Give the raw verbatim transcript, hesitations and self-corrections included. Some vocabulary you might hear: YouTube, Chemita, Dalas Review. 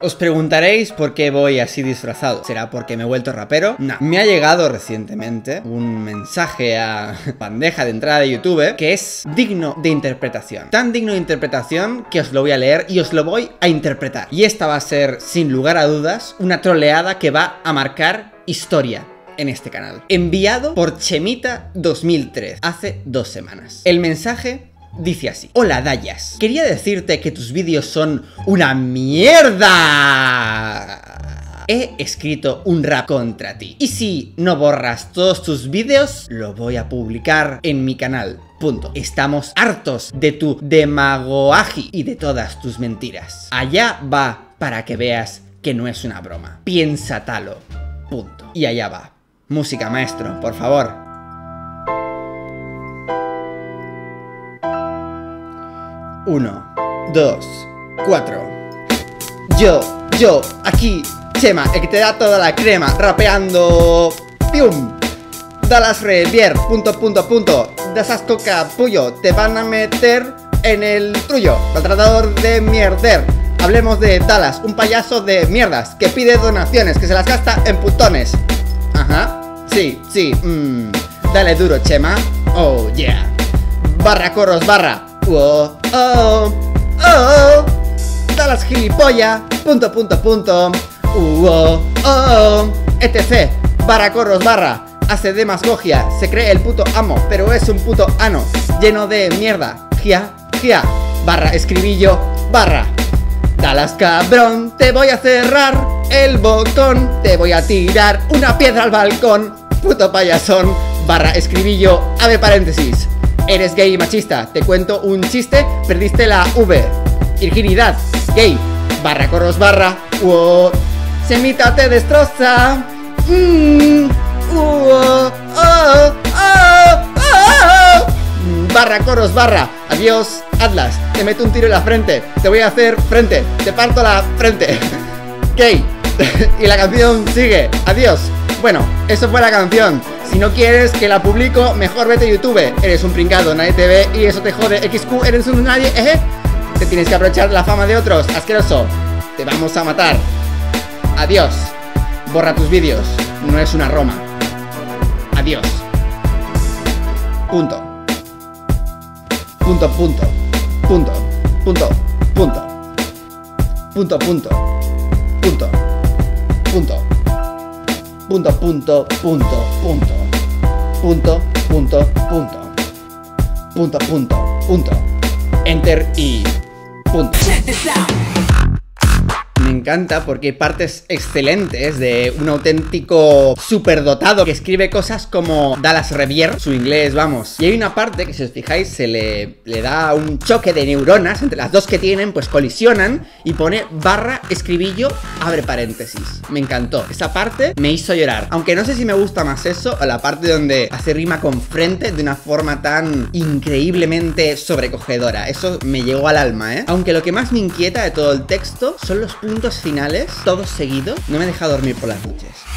Os preguntaréis por qué voy así disfrazado. ¿Será porque me he vuelto rapero? No. Me ha llegado recientemente un mensaje a bandeja de entrada de YouTube que es digno de interpretación. Tan digno de interpretación que os lo voy a leer y os lo voy a interpretar. Y esta va a ser, sin lugar a dudas, una troleada que va a marcar historia en este canal. Enviado por Chemita dos mil tres, hace dos semanas. El mensaje dice así: hola Dalas, quería decirte que tus vídeos son una mierda. He escrito un rap contra ti. Y si no borras todos tus vídeos, lo voy a publicar en mi canal. Punto. Estamos hartos de tu demagogia y de todas tus mentiras. Allá va para que veas que no es una broma. Piénsatalo. Punto. Y allá va. Música, maestro, por favor. uno, dos, cuatro. Yo, yo, aquí, Chema, el que te da toda la crema, rapeando. ¡Pium! Dalas Review, punto, punto, punto. Das asco, capullo, te van a meter en el trullo. Maltratador de mierder. Hablemos de Dalas, un payaso de mierdas que pide donaciones, que se las gasta en putones. Ajá, sí, sí, mmm. Dale duro, Chema. Oh, yeah. Barra, coros, barra. Oh, oh, oh, Dalas gilipollas, punto, punto, punto. Uh, oh, oh, etcétera. Barra, corros, barra. Hace demagogia, se cree el puto amo, pero es un puto ano lleno de mierda. Gia, gia, barra, escribillo, barra. Dalas, cabrón, te voy a cerrar el botón, te voy a tirar una piedra al balcón, puto payasón. Barra, escribillo, ave, paréntesis. Eres gay y machista, te cuento un chiste, perdiste la V. Virginidad, gay, barra, coros, barra, uo. Chemita te destroza. Mmm, uo, oh, oh, oh, oh. Barra, coros, barra, adiós, Atlas, te meto un tiro en la frente, te voy a hacer frente, te parto la frente. Gay, y la canción sigue, adiós. Bueno, eso fue la canción. Si no quieres que la publico, mejor vete a YouTube. Eres un pringado, nadie te ve y eso te jode. equis cu, eres un nadie, eje. Te tienes que aprovechar la fama de otros, asqueroso. Te vamos a matar. Adiós. Borra tus vídeos, no es una Roma. Adiós. Punto. Punto, punto. Punto, punto, punto. Punto, punto. Punto. Punto. Punto, punto, punto, punto. Punto, punto, punto. Punto, punto, punto. Enter y punto. Me encanta porque hay partes excelentes de un auténtico superdotado que escribe cosas como Dalas Revier, su inglés, vamos. Y hay una parte que, si os fijáis, se le, le da un choque de neuronas entre las dos que tienen, pues colisionan y pone barra, escribillo, abre paréntesis. Me encantó. Esa parte me hizo llorar. Aunque no sé si me gusta más eso o la parte donde hace rima con frente de una forma tan increíblemente sobrecogedora. Eso me llegó al alma, ¿eh? Aunque lo que más me inquieta de todo el texto son los puntos finales, todos seguidos, no me deja dormir por las noches.